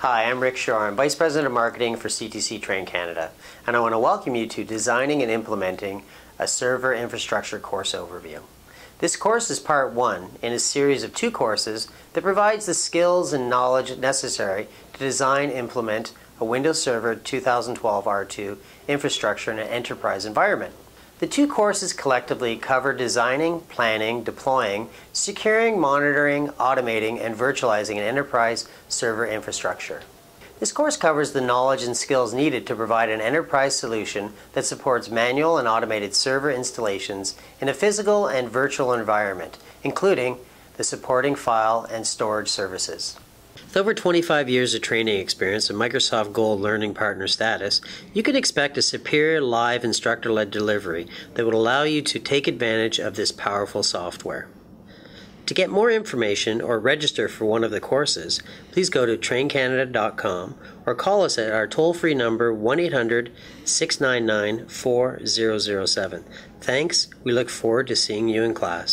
Hi, I'm Rick Shore. I'm Vice President of Marketing for CTC Train Canada, and I want to welcome you to Designing and Implementing a Server Infrastructure course overview. This course is part one in a series of two courses that provides the skills and knowledge necessary to design and implement a Windows Server 2012 R2 infrastructure in an enterprise environment. The two courses collectively cover designing, planning, deploying, securing, monitoring, automating, and virtualizing an enterprise server infrastructure. This course covers the knowledge and skills needed to provide an enterprise solution that supports manual and automated server installations in a physical and virtual environment, including the supporting file and storage services. With over 25 years of training experience and Microsoft Gold Learning Partner status, you can expect a superior live instructor-led delivery that will allow you to take advantage of this powerful software. To get more information or register for one of the courses, please go to traincanada.com or call us at our toll-free number 1-800-699-4007. Thanks. We look forward to seeing you in class.